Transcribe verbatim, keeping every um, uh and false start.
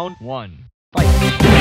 Round one. Fight!